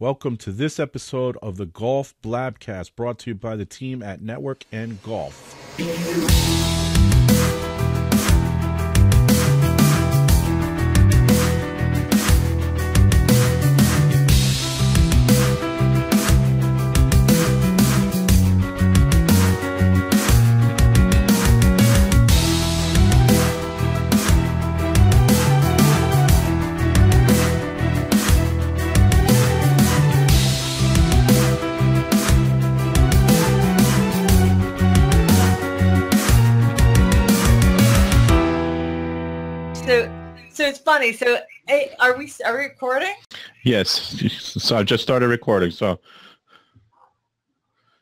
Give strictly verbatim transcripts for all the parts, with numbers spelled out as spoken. Welcome to this episode of the Golf Blabcast, brought to you by the team at Network and Golf. Funny. So, hey, are we are we recording? Yes. So I just started recording. So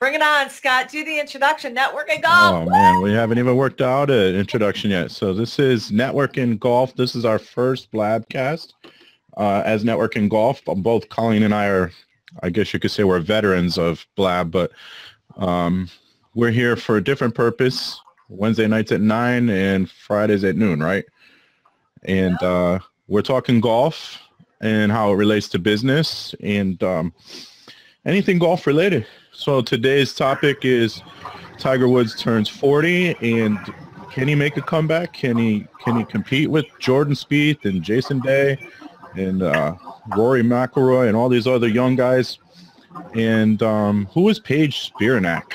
bring it on, Scott. Do the introduction. Network and Golf. Oh Woo! Man, we haven't even worked out an introduction yet. So this is Network and Golf. This is our first Blabcast uh, as Network and Golf. Both Colleen and I are, I guess you could say, we're veterans of Blab, but um, we're here for a different purpose. Wednesday nights at nine and Fridays at noon, right? And uh, we're talking golf and how it relates to business and um, anything golf related. So today's topic is Tiger Woods turns forty, and can he make a comeback? Can he can he compete with Jordan Spieth and Jason Day and uh, Rory McIlroy and all these other young guys? And um, who is Paige Spiranac?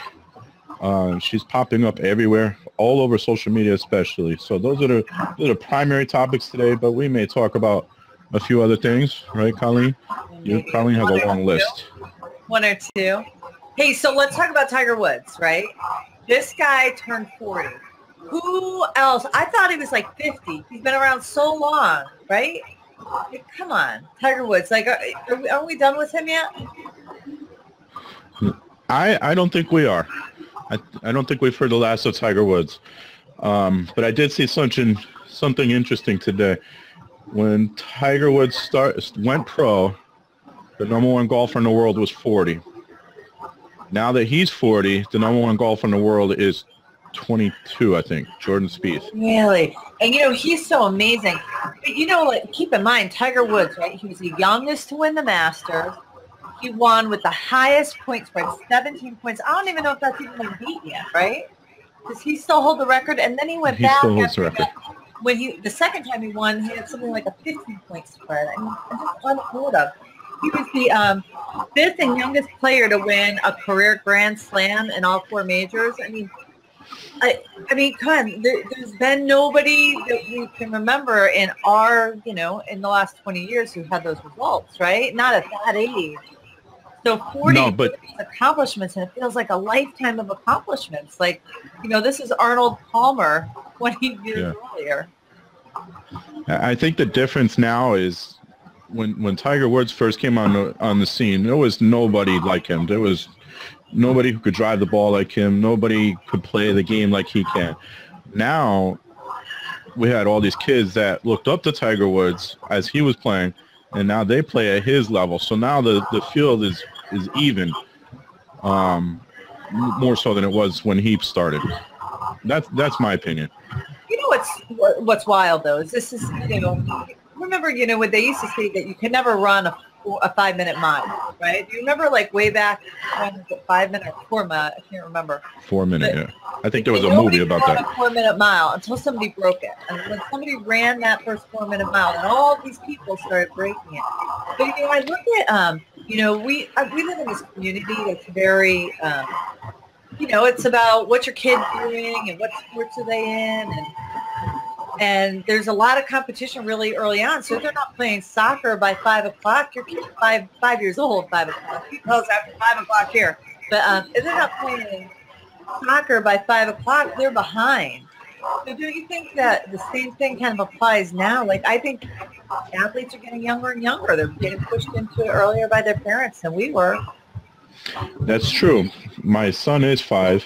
Uh, she's popping up everywhere, all over social media especially. So those are, the, those are the primary topics today, but we may talk about a few other things, right, Colleen? You, Colleen has a long list. One or two. Hey, so let's talk about Tiger Woods, right? This guy turned forty. Who else? I thought he was like fifty. He's been around so long, right? Like, come on, Tiger Woods. Like, are, are, we, are we done with him yet? I, I don't think we are. I, I don't think we've heard the last of Tiger Woods, um, but I did see something, something interesting today. When Tiger Woods start, went pro, the number one golfer in the world was forty. Now that he's forty, the number one golfer in the world is twenty-two, I think, Jordan Spieth. Really? And, you know, he's so amazing. But, you know, like, keep in mind, Tiger Woods, right, he was the youngest to win the Masters. He won with the highest point spread, seventeen points. I don't even know if that's even been beat yet, right? Because he still hold the record, and then he went he back. Still holds the record. When he the second time he won, he had something like a fifteen-point spread. I mean, I'm just unheard of. He was the um, fifth and youngest player to win a career Grand Slam in all four majors. I mean, I, I mean, come on. There, there's been nobody that you can remember in our, you know, in the last twenty years who had those results, right? Not at that age. So forty no, but, accomplishments, and it feels like a lifetime of accomplishments. Like, you know, this is Arnold Palmer twenty years yeah. earlier. I think the difference now is when when Tiger Woods first came on the, on the scene, there was nobody like him. There was nobody who could drive the ball like him. Nobody could play the game like he can. Now we had all these kids that looked up to Tiger Woods as he was playing, and now they play at his level. So now the, the field is, is even, um, more so than it was when he started. That's, that's my opinion. You know what's, what's wild, though, is this is, you know, remember, you know, when they used to say that you could never run a, a five-minute mile, right? You remember, like, way back when, five-minute or four-minute, I can't remember. Four-minute, yeah. I think there was a movie about that. A four-minute mile until somebody broke it. And when somebody ran that first four-minute mile, and all these people started breaking it. But, you know, I look at, um, you know, we uh, we live in this community that's very, um, you know, it's about what your kid's doing and what sports are they in, and And there's a lot of competition really early on. So if they're not playing soccer by five o'clock, your kid's five five years old, five o'clock. He calls after five o'clock here. But um, if they're not playing soccer by five o'clock, they're behind. So do you think that the same thing kind of applies now? Like, I think athletes are getting younger and younger. They're getting pushed into it earlier by their parents than we were. That's true. My son is five.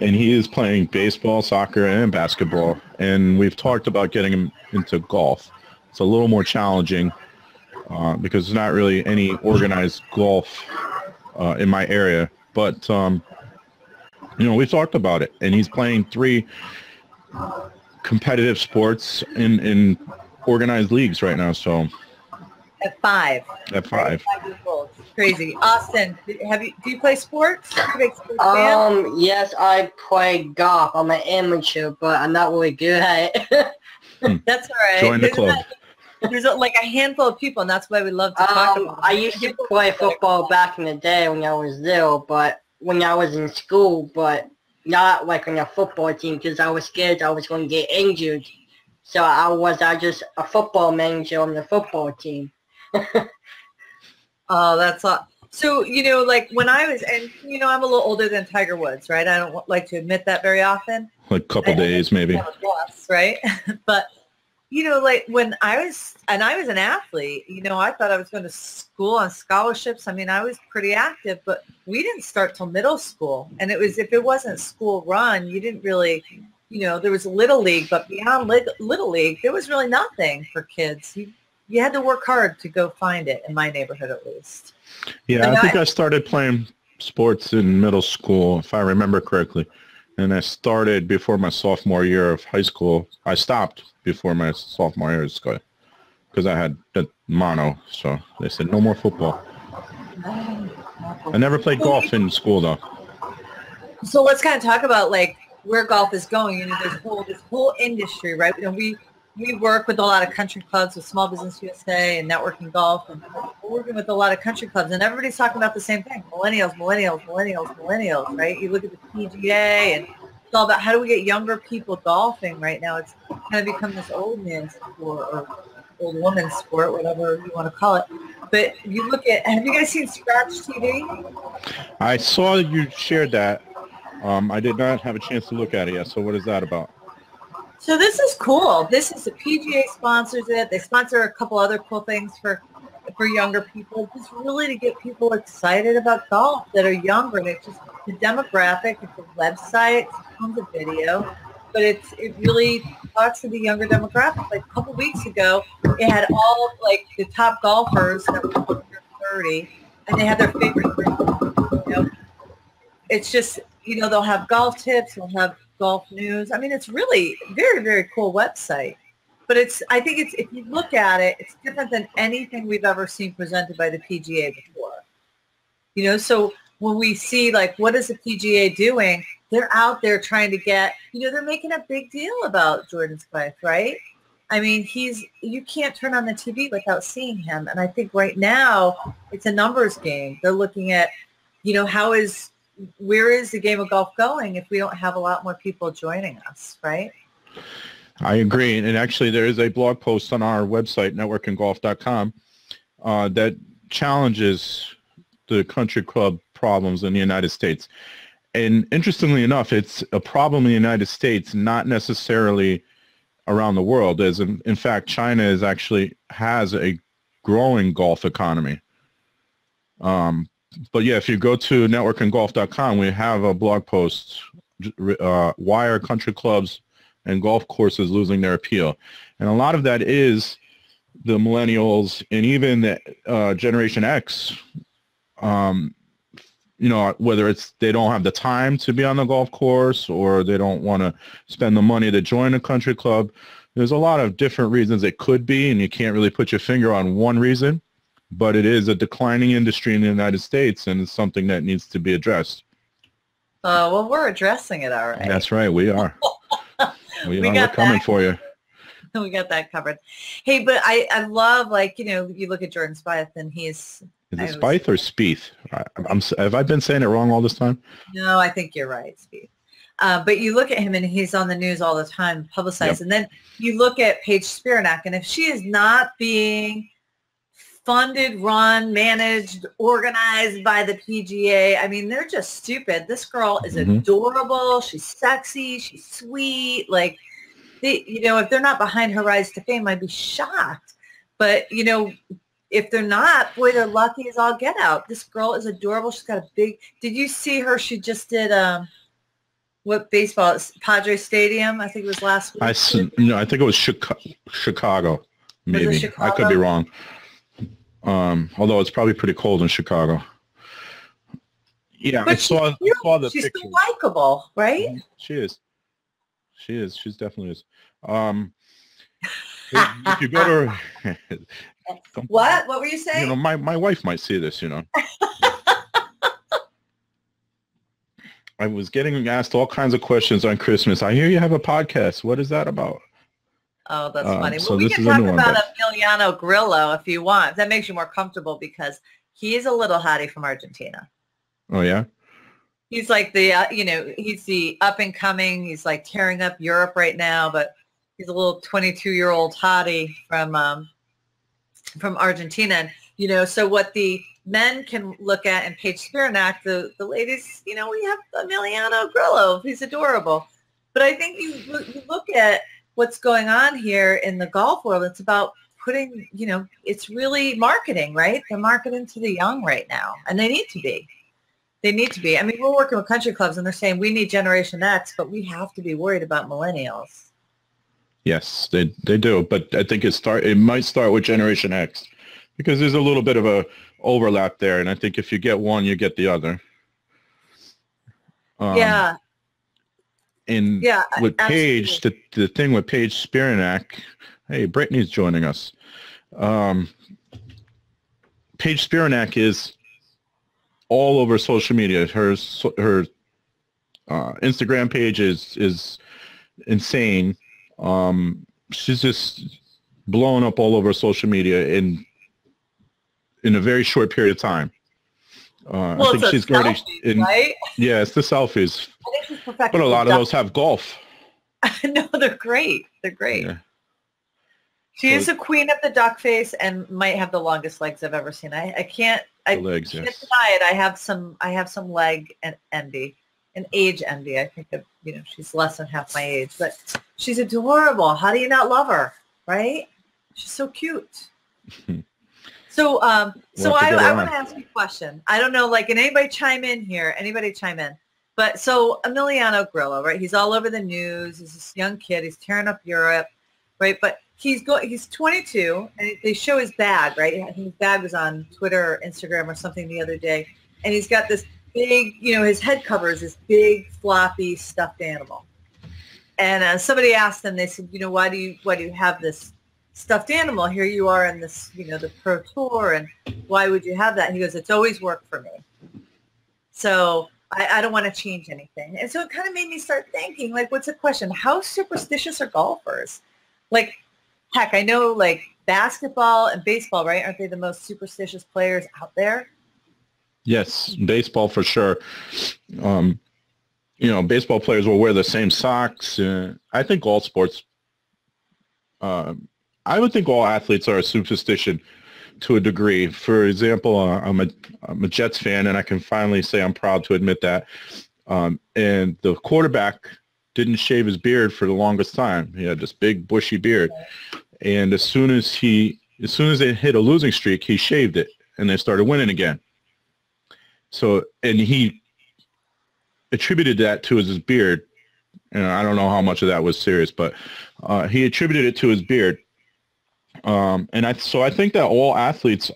And he is playing baseball, soccer, and basketball. And we've talked about getting him into golf. It's a little more challenging uh, because there's not really any organized golf uh, in my area. But, um, you know, we've talked about it. And he's playing three competitive sports in, in organized leagues right now. So at five. At five. Five years old. crazy. Austin, have you? Do you play sports? You sports um, yes, I play golf. I'm an amateur, but I'm not really good at it. hmm. That's all right. Join the Isn't club. That, there's like a handful of people, and that's why we love to um, talk about. I used to play football back in the day when I was little, but when I was in school, but not like on a football team because I was scared I was going to get injured. So I was I just a football manager on the football team. Oh, that's awesome. So, you know, like when I was, and, you know, I'm a little older than Tiger Woods, right? I don't like to admit that very often. Like a couple I, days, I maybe. Lost, right? But, you know, like when I was, and I was an athlete, you know, I thought I was going to school on scholarships. I mean, I was pretty active, but we didn't start till middle school. And it was, if it wasn't school run, you didn't really, you know, there was Little League, but beyond Little League, there was really nothing for kids. You, You had to work hard to go find it, in my neighborhood at least. Yeah, I, I think I started playing sports in middle school, if I remember correctly. And I started before my sophomore year of high school. I stopped before my sophomore year of school because I had the mono, so they said no more football. I never played golf in school, though. So let's kind of talk about, like, where golf is going. You know, this whole, this whole industry, right? And we... We work with a lot of country clubs with Small Business U S A and Networking Golf, and we're working with a lot of country clubs, and everybody's talking about the same thing, millennials, millennials, millennials, millennials, right? You look at the P G A, and it's all about how do we get younger people golfing right now. It's kind of become this old man's sport or old woman's sport, whatever you want to call it. But you look at, have you guys seen Scratch T V? I saw you shared that. Um, I did not have a chance to look at it yet, so what is that about? So this is cool. This is the P G A sponsors it. They sponsor a couple other cool things for for younger people, just really to get people excited about golf that are younger. And it's just the demographic, it's a website, it comes a video, but it's it really talks to the younger demographic. Like a couple weeks ago, it had all of like the top golfers that were thirty, and they had their favorite group. You know? It's just, you know, they'll have golf tips, they'll have golf news. I mean, it's really very, very cool website, but it's, I think it's, if you look at it, it's different than anything we've ever seen presented by the P G A before, you know? So when we see like, what is the P G A doing? They're out there trying to get, you know, they're making a big deal about Jordan Spieth, right? I mean, he's, you can't turn on the T V without seeing him. And I think right now it's a numbers game. They're looking at, you know, how is, where is the game of golf going if we don't have a lot more people joining us, right? I agree. And actually, there is a blog post on our website, networking golf dot com, uh, that challenges the country club problems in the United States. And interestingly enough, it's a problem in the United States, not necessarily around the world. As in, in fact, China is actually has a growing golf economy. Um, But yeah, if you go to networking golf dot com, we have a blog post, uh, why are country clubs and golf courses losing their appeal? And a lot of that is the millennials and even the uh, Generation X, um, you know, whether it's they don't have the time to be on the golf course or they don't want to spend the money to join a country club. There's a lot of different reasons it could be, and you can't really put your finger on one reason. But it is a declining industry in the United States, and it's something that needs to be addressed. Uh, well, we're addressing it, all right. That's right, we are. we we are got we're coming that. for you. We got that covered. Hey, but I, I love, like, you know, you look at Jordan Spieth, and he's... Is it Spieth or Spieth? I, I'm, have I been saying it wrong all this time? No, I think you're right, Spieth. Uh, but you look at him, and he's on the news all the time, publicized. Yep. And then you look at Paige Spiranac, and if she is not being... funded, run, managed, organized by the P G A. I mean, they're just stupid. This girl is mm-hmm. adorable. She's sexy. She's sweet. Like, they, you know, if they're not behind her rise to fame, I'd be shocked. But, you know, if they're not, boy, they're lucky as all get out. This girl is adorable. She's got a big – did you see her? She just did um, – what baseball? Padre Stadium, I think it was last week. I, no, I think it was Chicago, Chicago maybe. Was it Chicago? I could be wrong. Um, although it's probably pretty cold in Chicago. Yeah, but I saw, saw the picture. She's so likable, right? She is. She is. She definitely is. Um, if you go to What? What were you saying? You know, my, my wife might see this, you know. I was getting asked all kinds of questions on Christmas. I hear you have a podcast. What is that about? Oh, that's um, funny. Well, so we can talk about Emiliano Grillo if you want. That makes you more comfortable because he's a little hottie from Argentina. Oh, yeah? He's like the, uh, you know, he's the up and coming. He's like tearing up Europe right now, but he's a little twenty-two-year-old hottie from um, from Argentina. And, you know, so what the men can look at and Paige Spiranac, the, the ladies, you know, we have Emiliano Grillo. He's adorable. But I think you, you look at what's going on here in the golf world, it's about putting, you know, it's really marketing, right? They're marketing to the young right now, and they need to be. They need to be. I mean, we're working with country clubs, and they're saying we need Generation X, but we have to be worried about millennials. Yes, they, they do. But I think it, start, it might start with Generation X because there's a little bit of a overlap there, and I think if you get one, you get the other. Um, yeah. And yeah, with Paige, the, the thing with Paige Spiranac, hey, Brittany's joining us. Um, Paige Spiranac is all over social media. Her her uh, Instagram page is is insane. Um, she's just blown up all over social media in in a very short period of time. Uh, well, I think she's going to, right? Yeah, it's the selfies. But a lot of those have golf. No, they're great. They're great. Yeah. She so, is the queen of the duck face and might have the longest legs I've ever seen. I, I can't. I legs, can't yes. deny it. I have some. I have some leg and envy, an age envy. I think that, you know, she's less than half my age, but she's adorable. How do you not love her, right? She's so cute. So, um, so I, I want to ask you a question. I don't know, like, can anybody chime in here? Anybody chime in? But so Emiliano Grillo, right? He's all over the news. He's this young kid. He's tearing up Europe, right? But he's go he's twenty-two, and they show his bag, right? His bag was on Twitter or Instagram or something the other day, and he's got this big, you know, his head cover is this big floppy stuffed animal. And uh, somebody asked him, they said, you know, why do you why do you have this stuffed animal? Here you are in this, you know, the pro tour, and why would you have that? And he goes, it's always worked for me. So I, I don't want to change anything. And so it kind of made me start thinking, like, what's the question? How superstitious are golfers? Like, heck, I know, like, basketball and baseball, right? Aren't they the most superstitious players out there? Yes, baseball for sure. Um, you know, baseball players will wear the same socks. Uh, I think all sports uh, – I would think all athletes are a superstition to a degree. For example, uh, I'm, a, I'm a Jets fan, and I can finally say I'm proud to admit that. Um, and the quarterback didn't shave his beard for the longest time. He had this big, bushy beard. And as soon as he, as soon as they hit a losing streak, he shaved it, and they started winning again. So, and he attributed that to his beard. And I don't know how much of that was serious, but uh, he attributed it to his beard. Um, and I, so I think that all athletes,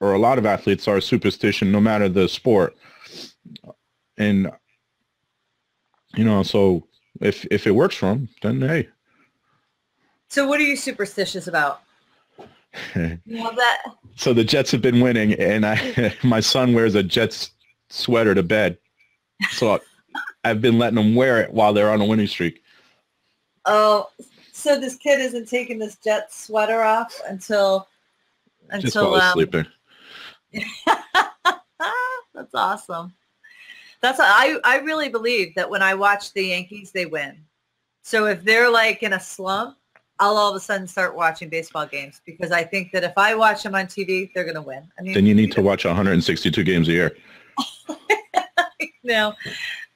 or a lot of athletes, are superstition, no matter the sport. And, you know, so if, if it works for them, then hey. So what are you superstitious about? You have that? So the Jets have been winning, and I, my son wears a Jets sweater to bed. So I've been letting him wear it while they're on a winning streak. Oh, so this kid isn't taking this Jet sweater off until until just while um, sleeping. That's awesome. That's I I really believe that when I watch the Yankees, they win. So if they're like in a slump, I'll all of a sudden start watching baseball games because I think that if I watch them on T V, they're gonna win. I mean, then you need to watch one hundred sixty-two games a year. No,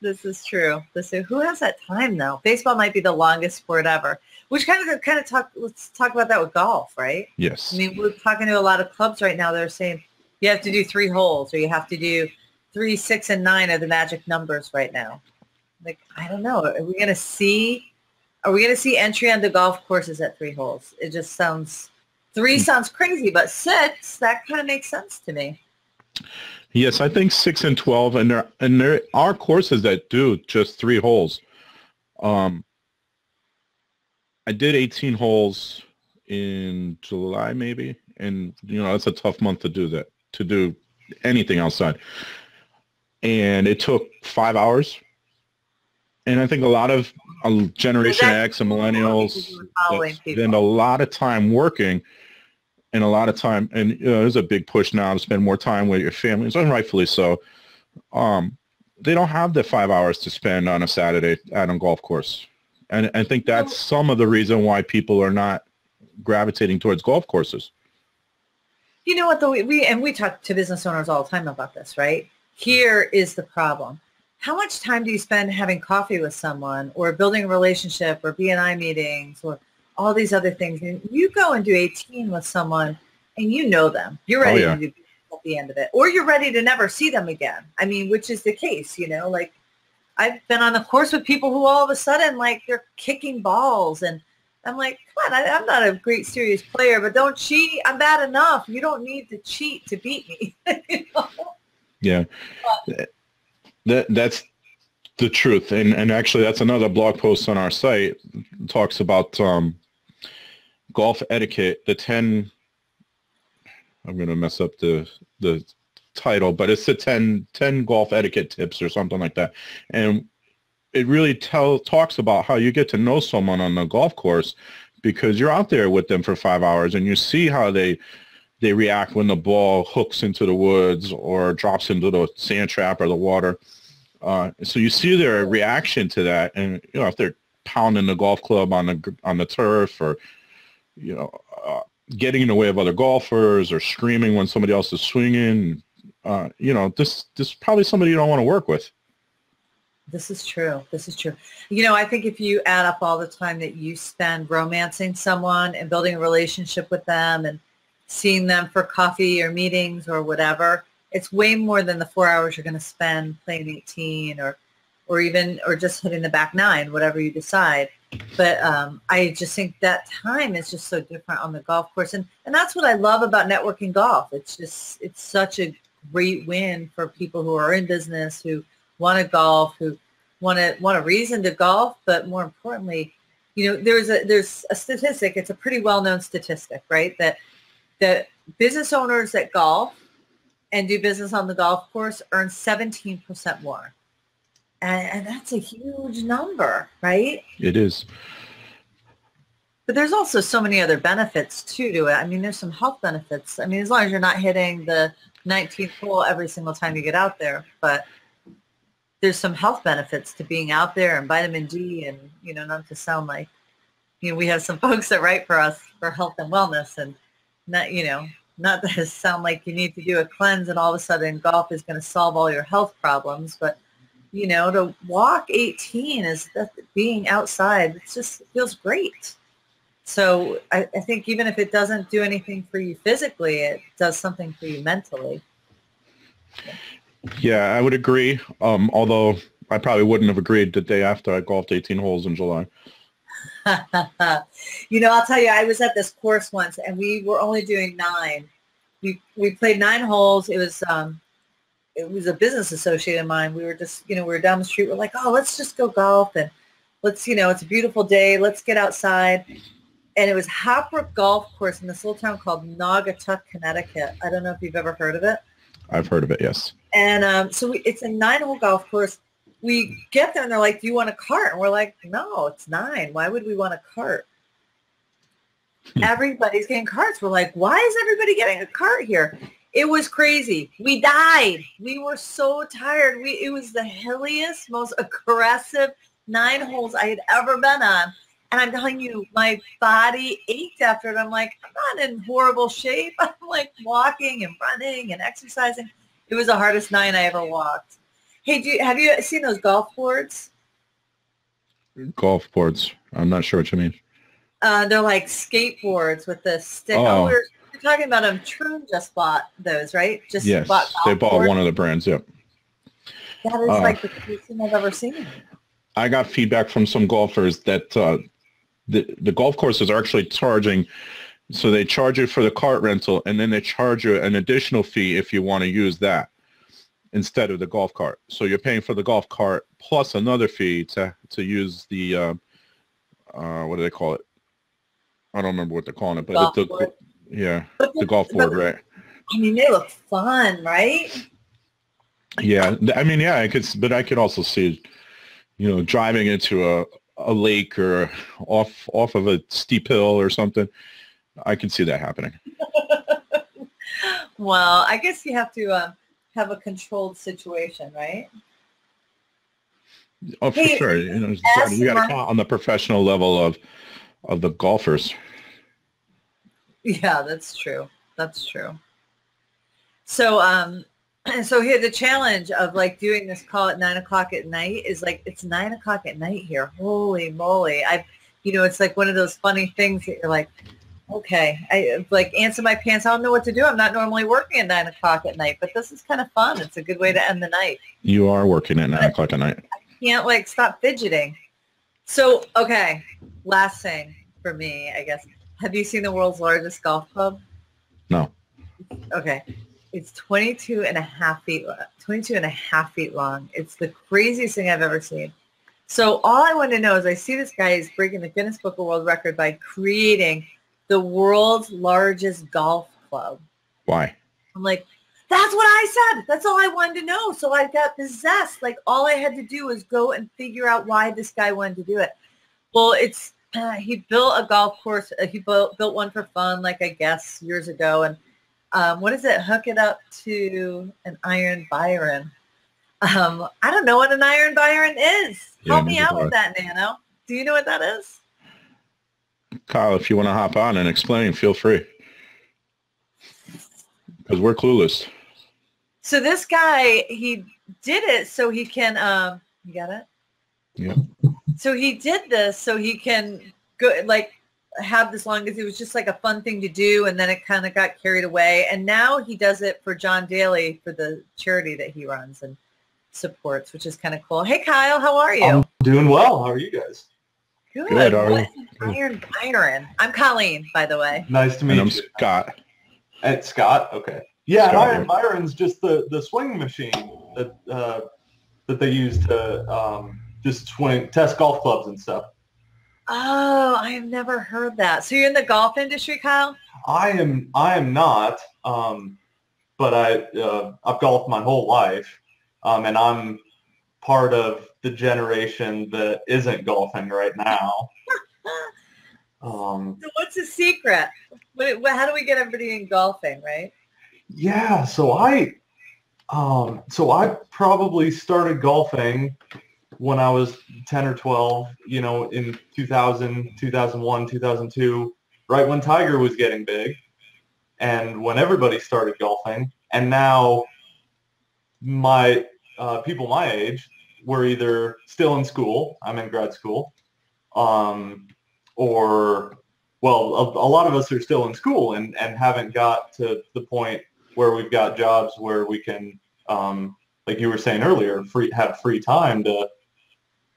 this is true. This is, who has that time though? Baseball might be the longest sport ever. Which kind of kind of talk. Let's talk about that with golf, right? Yes. I mean, we're talking to a lot of clubs right now that are saying you have to do three holes, or you have to do three, six, and nine are the magic numbers right now. Like, I don't know. Are we gonna see? Are we gonna see entry on the golf courses at three holes? It just sounds three sounds crazy, but six that kind of makes sense to me. Yes, I think six and twelve, and there and there are courses that do just three holes. Um. I did eighteen holes in July maybe, and you know, that's a tough month to do that, to do anything outside. And it took five hours. And I think a lot of uh, Generation X and millennials spend a lot of time working, and a lot of time, and you know, there's a big push now to spend more time with your families, and rightfully so. Um, they don't have the five hours to spend on a Saturday at a golf course. And I think that's some of the reason why people are not gravitating towards golf courses. You know what, though, we, and we talk to business owners all the time about this, right? Here is the problem. How much time do you spend having coffee with someone, or building a relationship, or B and I meetings, or all these other things? And you go and do eighteen with someone, and you know them. You're ready oh, yeah. to do at the end of it, or you're ready to never see them again. I mean, which is the case, you know. Like, I've been on the course with people who all of a sudden, like, they're kicking balls, and I'm like, come on, I, I'm not a great serious player, but don't cheat. I'm bad enough. You don't need to cheat to beat me. You know? Yeah. But, That, that's the truth, and, and actually that's another blog post on our site. It talks about um, golf etiquette, the ten, I'm going to mess up the the title, but it's the ten, ten golf etiquette tips or something like that. And it really tell, talks about how you get to know someone on the golf course, because you're out there with them for five hours and you see how they they react when the ball hooks into the woods or drops into the sand trap or the water. Uh, so you see their reaction to that, and you know, if they're pounding the golf club on the on the turf, or you know, uh, getting in the way of other golfers, or screaming when somebody else is swinging, uh, you know, this this is probably somebody you don't want to work with. This is true. This is true. You know, I think if you add up all the time that you spend romancing someone and building a relationship with them, and seeing them for coffee or meetings or whatever, it's way more than the four hours you're going to spend playing eighteen or, or even, or just hitting the back nine, whatever you decide. But um, I just think that time is just so different on the golf course. And, and that's what I love about networking golf. It's just, it's such a great win for people who are in business, who want to golf, who want to, want a reason to golf. But more importantly, you know, there's a, there's a statistic, it's a pretty well-known statistic, right? That The business owners that golf and do business on the golf course earn seventeen percent more. And, and that's a huge number, right? It is. But there's also so many other benefits, too, to it. I mean, there's some health benefits. I mean, as long as you're not hitting the nineteenth hole every single time you get out there. But there's some health benefits to being out there, and vitamin D, and, you know, not to sound like, you know, we have some folks that write for us for health and wellness, and Not, you know, not that it sound like you need to do a cleanse and all of a sudden golf is going to solve all your health problems, but, you know, to walk eighteen is that being outside, it just feels great. So I, I think even if it doesn't do anything for you physically, it does something for you mentally. Yeah, I would agree. Um, although I probably wouldn't have agreed the day after I golfed eighteen holes in July. You know, I'll tell you, I was at this course once, and we were only doing nine. We we played nine holes. It was um, it was a business associate of mine. We were just, you know, we were down the street. We're like, oh, let's just go golf, and let's, you know, it's a beautiful day. Let's get outside. And it was Hopbrook Golf Course in this little town called Naugatuck, Connecticut. I don't know if you've ever heard of it. I've heard of it, yes. And um, so we, it's a nine-hole golf course. We get there and they're like, do you want a cart? And we're like, no, it's nine. Why would we want a cart? Everybody's getting carts. We're like, why is everybody getting a cart here? It was crazy. We died. We were so tired. We It was the hilliest, most aggressive nine holes I had ever been on. And I'm telling you, my body ached after it. I'm like, I'm not in horrible shape. I'm like walking and running and exercising. It was the hardest nine I ever walked. Hey, do you, have you seen those golf boards? Golf boards. I'm not sure what you mean. Uh, they're like skateboards with the stick. Oh, oh we're, we're talking about them. Troon just bought those, right? Just yes, bought they bought boards. One of the brands, yep. Yeah. That is uh, like the coolest thing I've ever seen. I got feedback from some golfers that uh, the, the golf courses are actually charging. So they charge you for the cart rental, and then they charge you an additional fee if you want to use that instead of the golf cart. So you're paying for the golf cart plus another fee to to use the uh, uh, what do they call it? I don't remember what they're calling it, but golf it took, board. yeah, but the golf board, right? I mean, they look fun, right? Yeah, I mean, yeah, I could, but I could also see, you know, driving into a a lake or off off of a steep hill or something. I could see that happening. Well, I guess you have to uh, have a controlled situation, right? Oh, for hey, sure. You know, you got to count on the professional level of of the golfers. Yeah, that's true. That's true. So, um, so here the challenge of like doing this call at nine o'clock at night is like it's nine o'clock at night here. Holy moly! I, you know, it's like one of those funny things that you're like, okay, I like answer my pants. I don't know what to do. I'm not normally working at nine o'clock at night, but this is kind of fun. It's a good way to end the night. You are working at nine o'clock at night. I can't like stop fidgeting. So, okay, last thing for me, I guess. Have you seen the world's largest golf club? No. Okay. It's twenty-two and a half feet, twenty-two and a half feet long. It's the craziest thing I've ever seen. So all I want to know is I see this guy is breaking the Guinness Book of World Record by creating the world's largest golf club. Why? I'm like, that's what I said. That's all I wanted to know. So I got possessed. Like all I had to do was go and figure out why this guy wanted to do it. Well, it's uh, he built a golf course. Uh, he built, built one for fun, like I guess years ago. And Um, what is it? Hook it up to an Iron Byron. Um, I don't know what an Iron Byron is. Yeah, help me out with that, Nano. Do you know what that is? Kyle, if you want to hop on and explain, feel free. Because we're clueless. So this guy, he did it so he can, um, you got it? Yeah. So he did this so he can go, like, have this long because it was just like a fun thing to do, and then it kind of got carried away, and now he does it for John Daly for the charity that he runs and supports, which is kind of cool. Hey Kyle, how are you? I'm doing well. How are you guys? Good. Good are what you? Iron Byron. I'm Colleen, by the way. Nice to meet and I'm you. I'm Scott. At Scott. Okay. Yeah, Scott, Iron Byron's just the the swing machine that uh, that they use to um, just swing test golf clubs and stuff. Oh, I have never heard that. So you're in the golf industry, Kyle? I am. I am not. Um, but I, uh, I've golfed my whole life, um, and I'm part of the generation that isn't golfing right now. um, so what's the secret? What, how do we get everybody in golfing, right? Yeah. So I, um, so I probably started golfing when I was ten or twelve, you know, in two thousand, two thousand one, two thousand two, right when Tiger was getting big and when everybody started golfing. And now my uh, people my age were either still in school, I'm in grad school, um, or, well, a, a lot of us are still in school and, and haven't got to the point where we've got jobs where we can, um, like you were saying earlier, free have free time to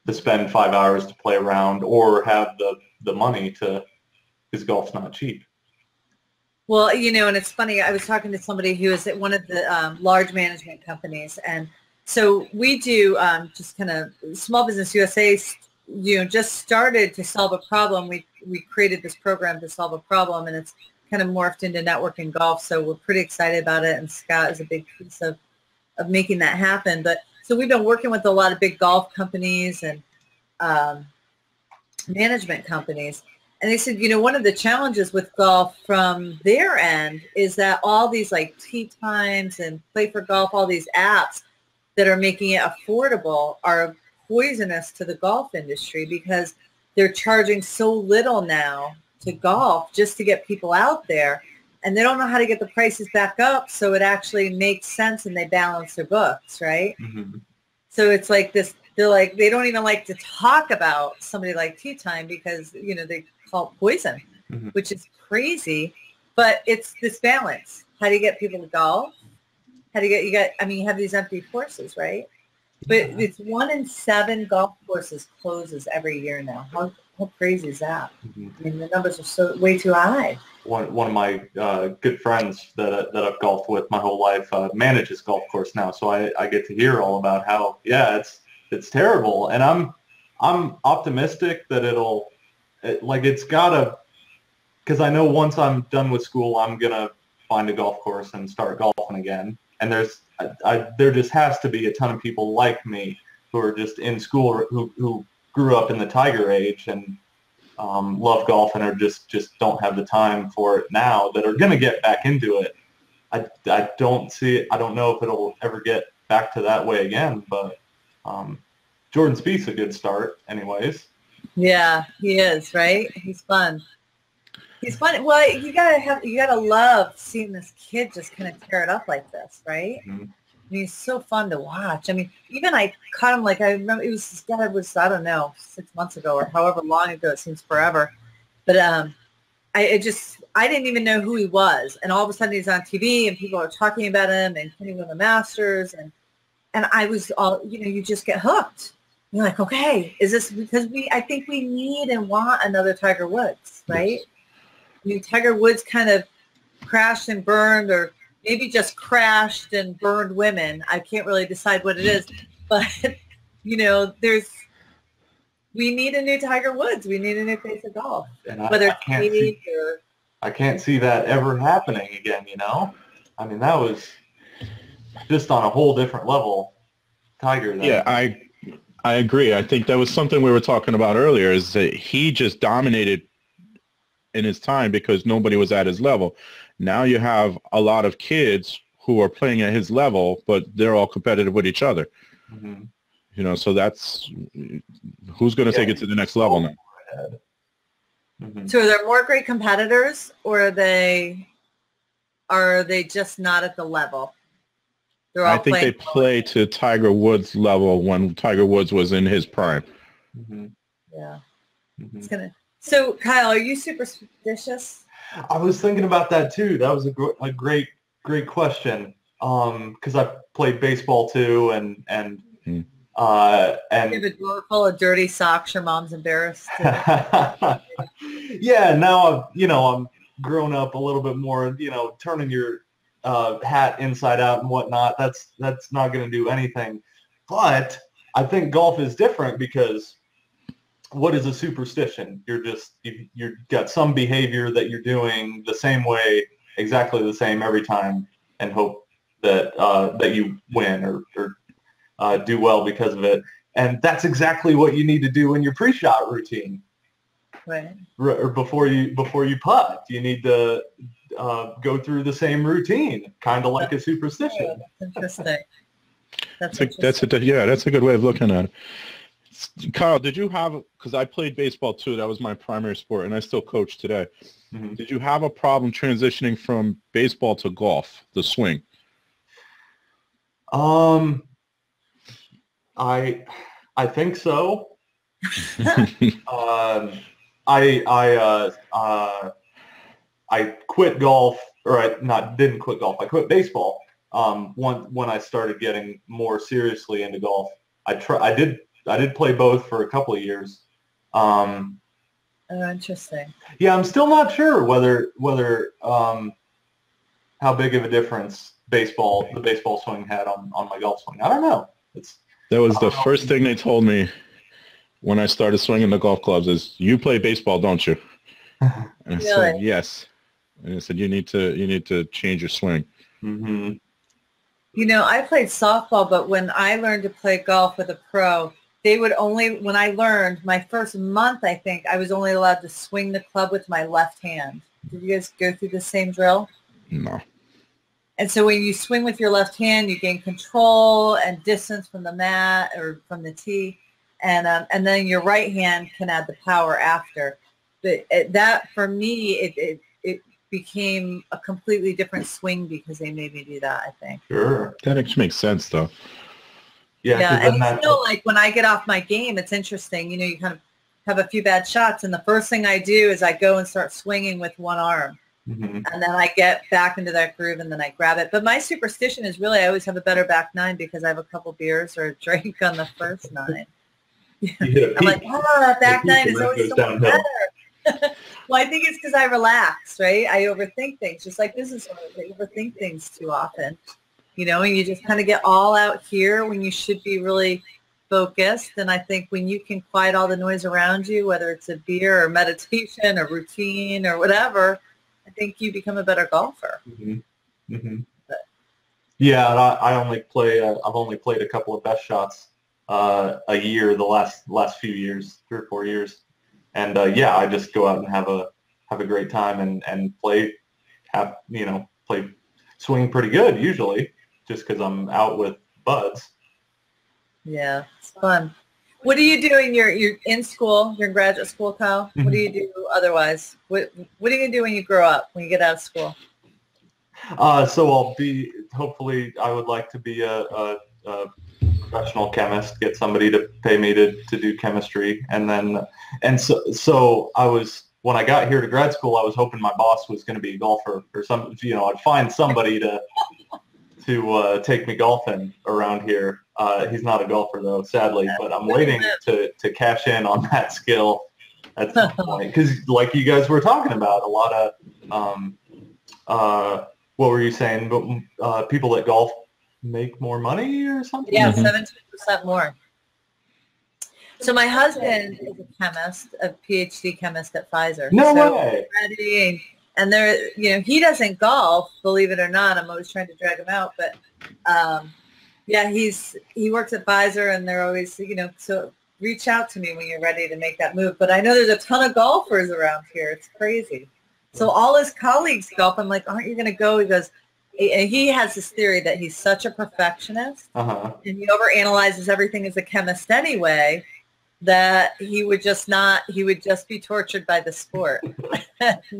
to spend five hours to play around or have the, the money to, because golf's not cheap. Well, you know, and it's funny, I was talking to somebody who is at one of the um, large management companies. And so we do um, just kind of, Small Business U S A, you know, just started to solve a problem. We, we created this program to solve a problem, and it's kind of morphed into networking golf. So we're pretty excited about it. And Scott is a big piece of, of making that happen. But so we've been working with a lot of big golf companies and um, management companies. And they said, you know, one of the challenges with golf from their end is that all these like tee times and play for golf, all these apps that are making it affordable are poisonous to the golf industry because they're charging so little now to golf just to get people out there. And they don't know how to get the prices back up, so it actually makes sense, and they balance their books, right? Mm-hmm. So it's like this, they're like, they don't even like to talk about somebody like Tea Time because, you know, they call it poison, mm-hmm. which is crazy, but it's this balance. How do you get people to golf? How do you get, you got, I mean, you have these empty courses, right? But yeah. It's one in seven golf courses closes every year now. How, how crazy is that? Mm-hmm. I mean, the numbers are so way too high. One one of my uh, good friends that that I've golfed with my whole life uh, manages golf course now, so I, I get to hear all about how yeah it's it's terrible, and I'm I'm optimistic that it'll it, like it's gotta because I know once I'm done with school, I'm going to find a golf course and start golfing again. And there's I, I, there just has to be a ton of people like me who are just in school, who, who grew up in the Tiger age and um, love golf and are just, just don't have the time for it now, that are going to get back into it. I, I don't see it. I don't know if it'll ever get back to that way again, but um, Jordan Spieth's a good start anyways. Yeah, he is, right? He's fun. He's fun. Well, you gotta have, you gotta love seeing this kid just kind of tear it up like this, right? Mm-hmm. I mean, he's so fun to watch. I mean, even I caught him, like, I remember it was his dad was, I don't know, six months ago or however long ago, it seems forever. But um, I it just, I didn't even know who he was, and all of a sudden he's on T V and people are talking about him and he won the Masters, and and I was all, you know, you just get hooked. You're like, okay, is this because we? I think we need and want another Tiger Woods, right? Yes. I mean, Tiger Woods kind of crashed and burned, or maybe just crashed and burned women. I can't really decide what it is, but, you know, there's, we need a new Tiger Woods. We need a new face of golf. And I, Whether I can't, see, or, I can't see that ever happening again, you know? I mean, that was just on a whole different level, Tiger. Then. Yeah, I, I agree. I think that was something we were talking about earlier, is that he just dominated in his time because nobody was at his level. Now you have a lot of kids who are playing at his level, but they're all competitive with each other. Mm-hmm. You know, so that's who's going to yeah. take it to the next level now. Mm-hmm. So are there more great competitors, or are they are they just not at the level? They're all I think they play well. to Tiger Woods' level when Tiger Woods was in his prime. Mm-hmm. Yeah. Mm-hmm. It's gonna. So, Kyle, are you superstitious? I was thinking about that, too. That was a, gr a great, great question, because um, I played baseball, too, and and, mm-hmm. uh, and you have a drawer full of dirty socks. Your mom's embarrassed. Yeah, now, I've, you know, I'm grown up a little bit more, you know, turning your uh, hat inside out and whatnot. That's, that's not going to do anything. But I think golf is different because – what is a superstition? You're just, you, you've got some behavior that you're doing the same way, exactly the same every time, and hope that uh, that you win or, or uh, do well because of it. And that's exactly what you need to do in your pre-shot routine. Right. R or before you before you putt, you need to uh, go through the same routine, kind of like a superstition. Yeah, that's interesting. That's, a, interesting. that's a, yeah, that's a good way of looking at it. Kyle, did you have, because I played baseball too, that was my primary sport, and I still coach today. Mm-hmm. Did you have a problem transitioning from baseball to golf, the swing? Um, I, I think so. um, I, I, uh, uh, I quit golf, or I not, didn't quit golf, I quit baseball um, when, when I started getting more seriously into golf. I try, I did I did play both for a couple of years. Um, oh, interesting. Yeah, I'm still not sure whether whether um, how big of a difference baseball the baseball swing had on, on my golf swing. I don't know. It's that was the first thing they told me when I started swinging the golf clubs is, you play baseball, don't you? And I really? said yes. And I said you need to you need to change your swing. Mm-hmm. You know, I played softball, but when I learned to play golf with a pro, they would only, when I learned, my first month, I think, I was only allowed to swing the club with my left hand. Did you guys go through the same drill? No. And so when you swing with your left hand, you gain control and distance from the mat or from the tee, and um, and then your right hand can add the power after. But it, that, for me, it, it, it became a completely different swing because they made me do that, I think. Sure. That actually makes sense, though. Yeah, yeah, and you feel like when I get off my game, it's interesting. You know, you kind of have a few bad shots, and the first thing I do is I go and start swinging with one arm. Mm-hmm. And then I get back into that groove, and then I grab it. But my superstition is really I always have a better back nine because I have a couple beers or a drink on the first nine. I'm like, oh, that back nine is always so much better. Well, I think it's because I relax, right? I overthink things, just like business owners. They overthink things too often. You know, and you just kind of get all out here when you should be really focused, and I think when you can quiet all the noise around you, whether it's a beer or meditation or routine or whatever, I think you become a better golfer. Mm-hmm. Mm-hmm. But, yeah, and I, I only play. Uh, I've only played a couple of best shots uh, a year the last last few years, three or four years, and uh, yeah, I just go out and have a have a great time and and play. Have you know play swing pretty good usually, just because I'm out with buds. Yeah, it's fun. What do you do in your, you're in school, you're in graduate school, Kyle? What do you do otherwise? What What are you going to do when you grow up, when you get out of school? Uh, so I'll be, hopefully, I would like to be a, a, a professional chemist, get somebody to pay me to, to do chemistry. And then, and so, so I was, when I got here to grad school, I was hoping my boss was going to be a golfer or some, you know, I'd find somebody to, to uh, take me golfing around here. Uh, he's not a golfer, though, sadly, but I'm waiting to, to cash in on that skill at some point. Because like you guys were talking about, a lot of, um, uh, what were you saying, but uh, people that golf make more money or something? Yeah, mm-hmm. seventeen percent more. So my husband is a chemist, a P H D chemist at Pfizer. No so way. Ready, and there, you know, he doesn't golf, believe it or not. I'm always trying to drag him out, but um, yeah, he's he works at Pfizer, and they're always, you know, so reach out to me when you're ready to make that move. But I know there's a ton of golfers around here. It's crazy. So all his colleagues golf. I'm like, aren't you going to go? He goes, and he has this theory that he's such a perfectionist, uh-huh. and he overanalyzes everything as a chemist anyway, that he would just not, he would just be tortured by the sport.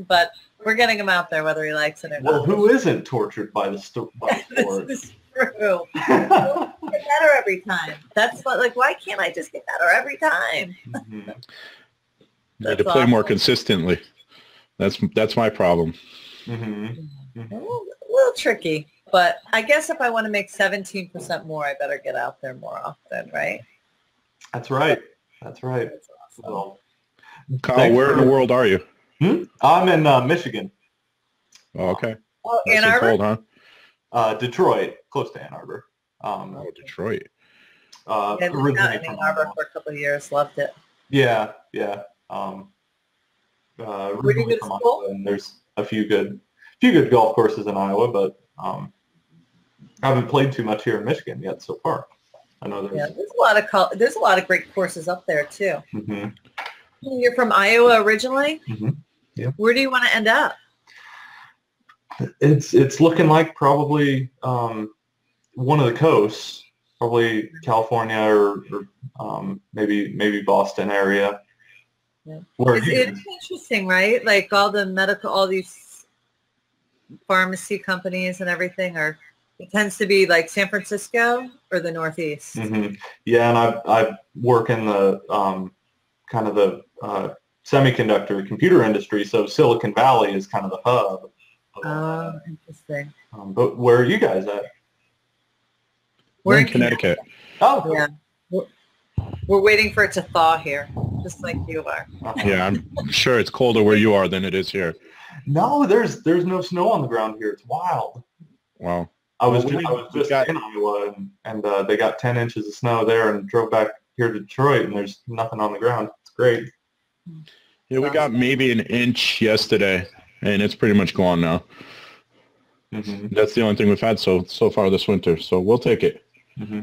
But we're getting him out there whether he likes it or well, not. Well, who isn't tortured by the, st by the sport? This is true. I get better every time. That's what, like, why can't I just get better every time? Mm-hmm. I had to play awesome. more consistently. That's, that's my problem. Mm-hmm. Mm-hmm. A, little, a little tricky, but I guess if I want to make seventeen percent more, I better get out there more often, right? That's right. That's right. That's awesome. Well, Kyle, where for, in the world are you? Hmm? I'm in uh, Michigan. Oh, okay. Well, nice Ann Arbor? Cold, huh? Uh, Detroit, close to Ann Arbor. Um, oh, Detroit. Uh, yeah, I lived out in Ann Arbor for a couple of years. Loved it. Yeah, yeah. Um, uh, Pretty good school. And there's a few good, few good golf courses in Iowa, but um, I haven't played too much here in Michigan yet so far. I know there's, yeah, there's a lot of there's a lot of great courses up there too. Mm-hmm. You're from Iowa originally. Mm-hmm. Yeah. Where do you want to end up? It's it's looking like probably um, one of the coasts, probably California or, or um, maybe maybe Boston area. Yeah. Where it's, it's interesting, right? Like all the medical, all these pharmacy companies and everything are. It tends to be like San Francisco or the Northeast. Mm-hmm. Yeah, and I, I work in the um, kind of the uh, semiconductor computer industry, so Silicon Valley is kind of the hub. Oh, interesting. Um, but where are you guys at? We're, We're in Connecticut. Connecticut. Oh, yeah. We're, we're waiting for it to thaw here, just like you are. Yeah, I'm sure it's colder where you are than it is here. No, there's there's no snow on the ground here. It's wild. Wow. I was well, just, I was just got, in Iowa, and, and uh, they got ten inches of snow there and drove back here to Detroit, and there's nothing on the ground. It's great. Yeah, we got maybe an inch yesterday, and it's pretty much gone now. Mm-hmm. That's the only thing we've had so so far this winter, so we'll take it. Mm-hmm.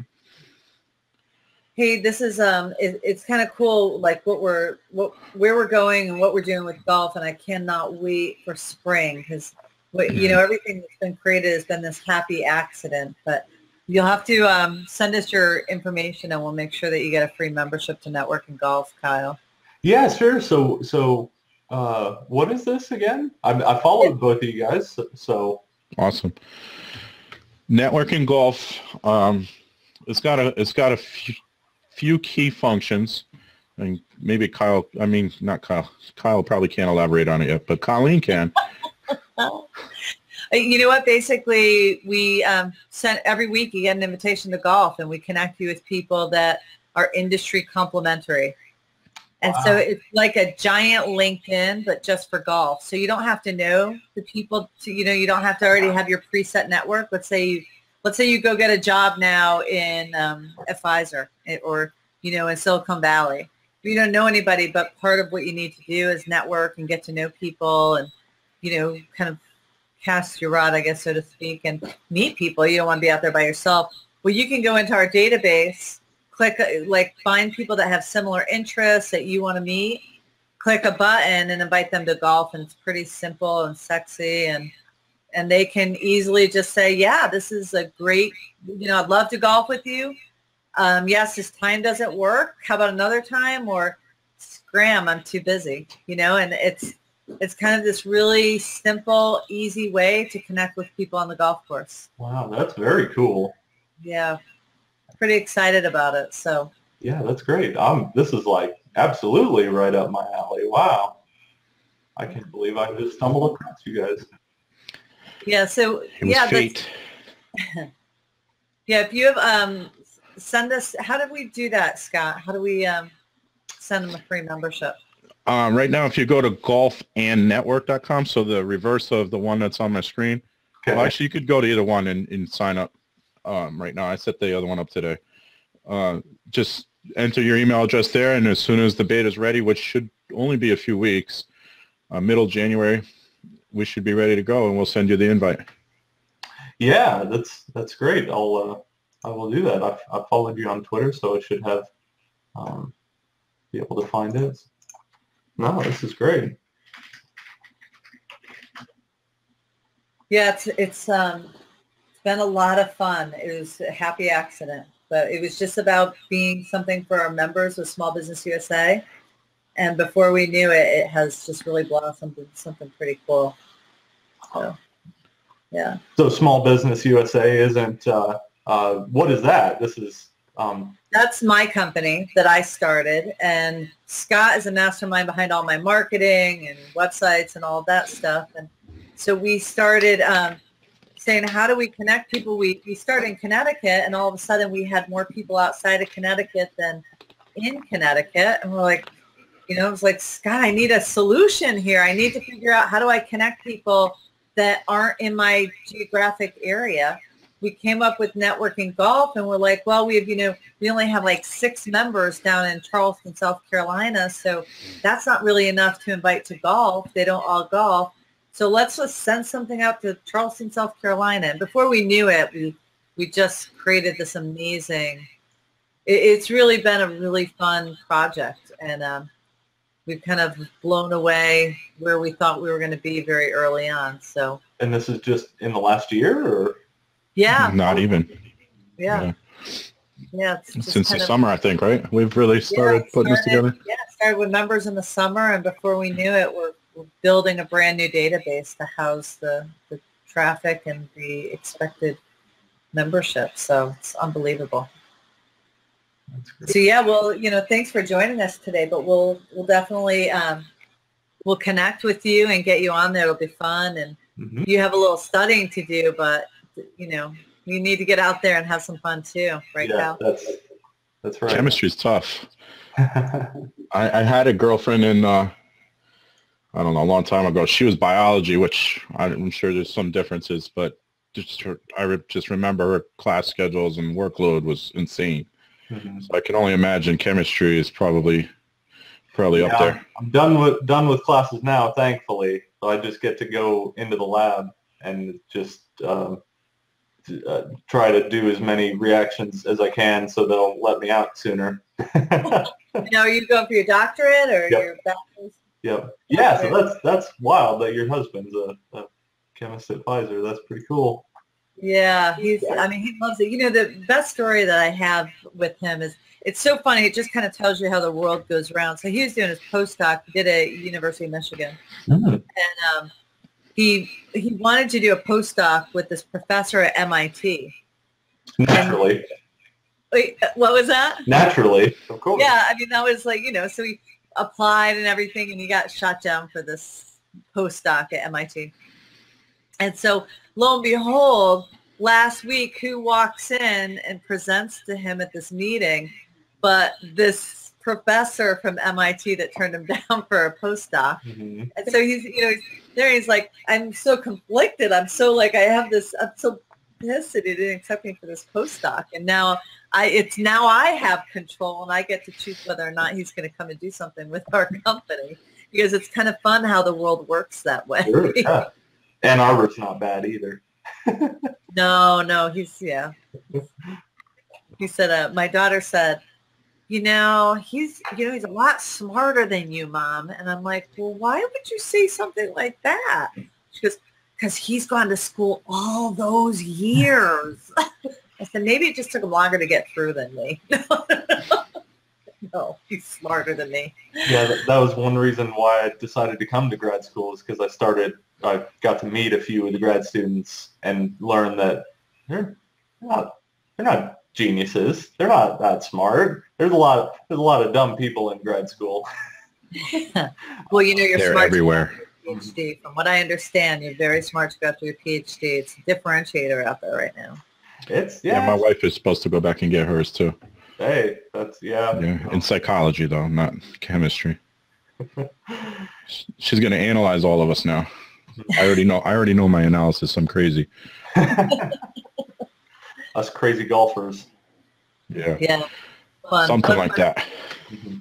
Hey, this is um, it, it's kind of cool, like what we're what where we're going and what we're doing with golf, and I cannot wait for spring because. What, you know, everything that's been created has been this happy accident, but you'll have to um, send us your information and we'll make sure that you get a free membership to Network and Golf, Kyle. Yeah, sure. So, so uh, what is this again? I, I followed both of you guys. So awesome. Network and Golf. Um, it's got a it's got a few, few key functions, and maybe Kyle. I mean, not Kyle. Kyle probably can't elaborate on it yet, but Colleen can. You know what? Basically, we um, sent every week you get an invitation to golf, and we connect you with people that are industry complementary. And wow. So it's like a giant LinkedIn, but just for golf. So you don't have to know the people. To, you know, you don't have to already have your preset network. Let's say you, let's say you go get a job now in um, at Pfizer, or you know, in Silicon Valley. You don't know anybody, but part of what you need to do is network and get to know people and, you know, kind of cast your rod, I guess, so to speak, and meet people. You don't want to be out there by yourself. Well, you can go into our database, click, like, find people that have similar interests that you want to meet, click a button and invite them to golf, and it's pretty simple and sexy, and and they can easily just say, yeah, this is a great, you know, I'd love to golf with you. Um, yes, this time doesn't work. How about another time? Or scram, I'm too busy, you know, and it's, it's kind of this really simple, easy way to connect with people on the golf course. Wow, that's very cool. Yeah, pretty excited about it. So yeah, that's great. Um, this is like absolutely right up my alley. Wow, I can't believe I just stumbled across you guys. Yeah. So it was yeah, fate. Yeah. If you have um, send us. How do we do that, Scott? How do we um, send them a free membership? Um, right now, if you go to golf and network dot com, so the reverse of the one that's on my screen, okay. Well, actually, you could go to either one and, and sign up um, right now. I set the other one up today. Uh, just enter your email address there, and as soon as the beta is ready, which should only be a few weeks, uh, middle January, we should be ready to go, and we'll send you the invite. Yeah, that's that's great. I'll uh, I will do that. I've, I've followed you on Twitter, so I should have um, be able to find it. No, this is great. Yeah, it's it's um it's been a lot of fun. It was a happy accident, but it was just about being something for our members with Small Business U S A, and before we knew it, it has just really blossomed into something pretty cool. So, yeah. So Small Business U S A isn't uh, uh, what is that? This is. Um, That's my company that I started, and Scott is a mastermind behind all my marketing and websites and all that stuff. And so we started um, saying, how do we connect people? We, we started in Connecticut, and all of a sudden we had more people outside of Connecticut than in Connecticut. And we're like, you know, it was like, Scott, I need a solution here. I need to figure out how do I connect people that aren't in my geographic area. We came up with Networking Golf, and we're like, well, we have, you know, we only have like six members down in Charleston, South Carolina, so that's not really enough to invite to golf. They don't all golf. So let's just send something out to Charleston, South Carolina. And before we knew it, we, we just created this amazing, it, it's really been a really fun project, and um, we've kind of blown away where we thought we were going to be very early on. So. And this is just in the last year, or? Yeah. Not even. Yeah. Yeah. yeah it's Since the of, summer, I think, right? We've really started yeah, putting started, this together. Yeah, started with members in the summer, and before we knew it, we're, we're building a brand new database to house the, the traffic and the expected membership. So it's unbelievable. That's great. So yeah, well, you know, thanks for joining us today, but we'll we'll definitely um, we'll connect with you and get you on there. It'll be fun, and mm-hmm. you have a little studying to do, but. You know, you need to get out there and have some fun too, right yeah, now. That's, that's right. Chemistry's tough. I, I had a girlfriend in, uh, I don't know, a long time ago. She was biology, which I'm sure there's some differences, but just her, I re just remember her class schedules and workload was insane. Mm-hmm. So I can only imagine chemistry is probably probably yeah, up there. I'm done with done with classes now, thankfully. So I just get to go into the lab and just. Uh, Uh, try to do as many reactions as I can so they'll let me out sooner. Now, are you going for your doctorate or yep. your bachelor's? Yep. Yeah, so that's that's wild that your husband's a, a chemist at Pfizer. That's pretty cool. Yeah, he's. I mean, he loves it. You know, the best story that I have with him is, it's so funny. It just kind of tells you how the world goes around. So he was doing his postdoc. He did at University of Michigan. Mm. And, um, He, he wanted to do a postdoc with this professor at M I T. Naturally. And, what was that? Naturally, of course. Yeah, I mean, that was like, you know, so he applied and everything, and he got shot down for this postdoc at M I T. And so, lo and behold, last week, who walks in and presents to him at this meeting but this professor from M I T that turned him down for a postdoc. Mm-hmm. And so he's, you know, he's there. He's like, I'm so conflicted. I'm so like, I have this, I'm so pissed that he didn't accept me for this postdoc. And now I, it's now I have control and I get to choose whether or not he's going to come and do something with our company, because it's kind of fun how the world works that way. Sure, yeah. And Arbert's not bad either. no, no, he's, yeah. He said, uh, my daughter said, you know, he's, you know, he's a lot smarter than you, Mom. And I'm like, well, why would you say something like that? She goes, because he's gone to school all those years. I said, maybe it just took him longer to get through than me. No, he's smarter than me. Yeah, that, that was one reason why I decided to come to grad school, is because I started, I got to meet a few of the grad students and learn that they're not, they're not geniuses. They're not that smart. There's a lot of, there's a lot of dumb people in grad school. Well, you know, you're they're smart everywhere. P H D. From what I understand, you're very smart to go after your P H D. It's a differentiator out there right now. It's, yeah. Yeah, my wife is supposed to go back and get hers too. Hey, that's, yeah. Yeah, in psychology though, not chemistry. She's going to analyze all of us now. I already know. I already know my analysis. I'm crazy. Us crazy golfers. Yeah. Yeah. Fun. Something fun, like fun. That. Mm-hmm.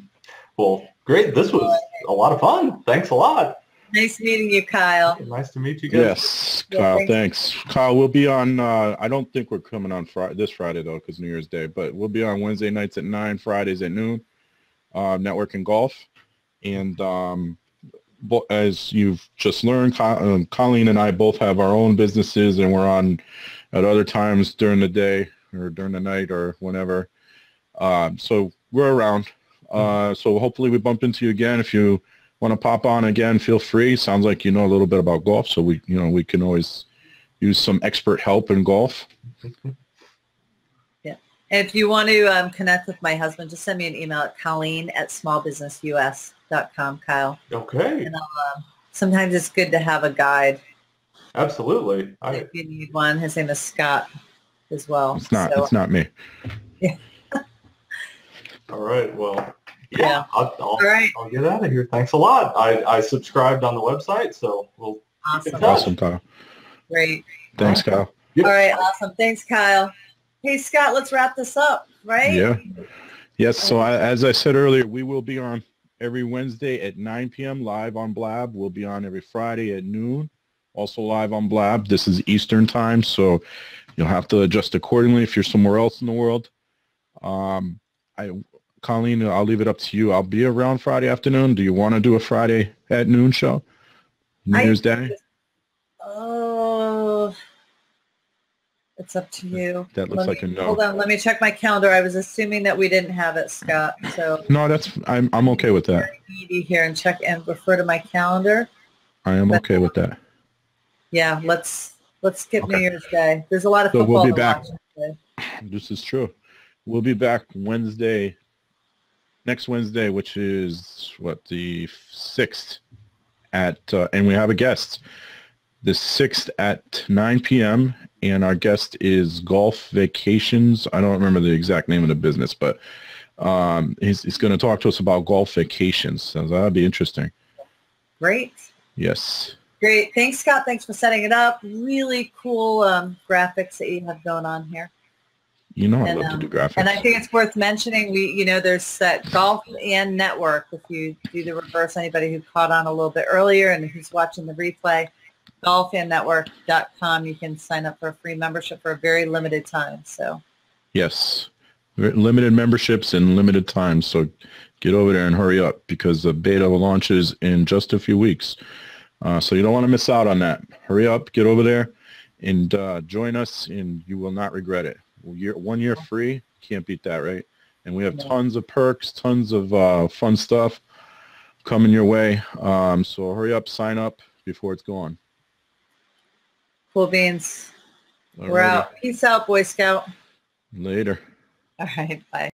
Well, great. This was a lot of fun. Thanks a lot. Nice meeting you, Kyle. Hey, nice to meet you guys. Yes, yeah, Kyle. Thanks. thanks, Kyle. We'll be on. Uh, I don't think we're coming on Friday, this Friday though, because New Year's Day. But we'll be on Wednesday nights at nine, Fridays at noon. Uh, networking golf, and um, as you've just learned, Colleen and I both have our own businesses, and we're on at other times during the day or during the night or whenever. Um, so we're around. Uh, so hopefully we bump into you again. If you want to pop on again, feel free. Sounds like you know a little bit about golf, so we, you know, we can always use some expert help in golf. Yeah, and if you want to um, connect with my husband, just send me an email at Colleen at small business U S dot com, Kyle. Okay. And I'll, um, sometimes it's good to have a guide. Absolutely. I, if you need one, his name is Scott as well. It's not. So, it's not me. Yeah. All right. Well. Yeah, yeah. I'll, I'll, All right. I'll get out of here. Thanks a lot. I, I subscribed on the website, so we'll awesome. Keep in touch. Awesome, Kyle. Great. Thanks, Kyle. Yep. All right, awesome. Thanks, Kyle. Hey, Scott, let's wrap this up, right? Yeah. Yes, so I, as I said earlier, we will be on every Wednesday at nine P M live on Blab. We'll be on every Friday at noon, also live on Blab. This is Eastern time, so you'll have to adjust accordingly if you're somewhere else in the world. Um, I... Colleen, I'll leave it up to you. I'll be around Friday afternoon. Do you want to do a Friday at noon show? New Year's Day? Oh, it's up to you. That looks like a no. Hold on. Let me check my calendar. I was assuming that we didn't have it, Scott. So no, that's I'm I'm okay with that. Be here and check and refer to my calendar. I am okay with that. Yeah, let's let's skip New Year's Day. There's a lot of football. So we'll be back. This is true. We'll be back Wednesday. Next Wednesday, which is what, the sixth at uh, and we have a guest the sixth at nine P M and our guest is Golf Vacations. I don't remember the exact name of the business, but um, he's, he's going to talk to us about golf vacations, so that'll be interesting. Great. Yes. Great. Thanks, Scott. Thanks for setting it up. Really cool um, graphics that you have going on here. You know, I and, love um, to do graphics. And I think it's worth mentioning, we, you know, there's that golf and network. If you do the reverse, anybody who caught on a little bit earlier and who's watching the replay, golf and network dot com, you can sign up for a free membership for a very limited time. So, yes, limited memberships and limited time. So get over there and hurry up, because the beta launches in just a few weeks. Uh, so you don't want to miss out on that. Hurry up, get over there, and uh, join us, and you will not regret it. Year, one year free, can't beat that, right? And we have tons of perks, tons of uh, fun stuff coming your way. Um, so hurry up, sign up before it's gone. Cool beans. All We're right. out. Peace out, Boy Scout. Later. All right, bye.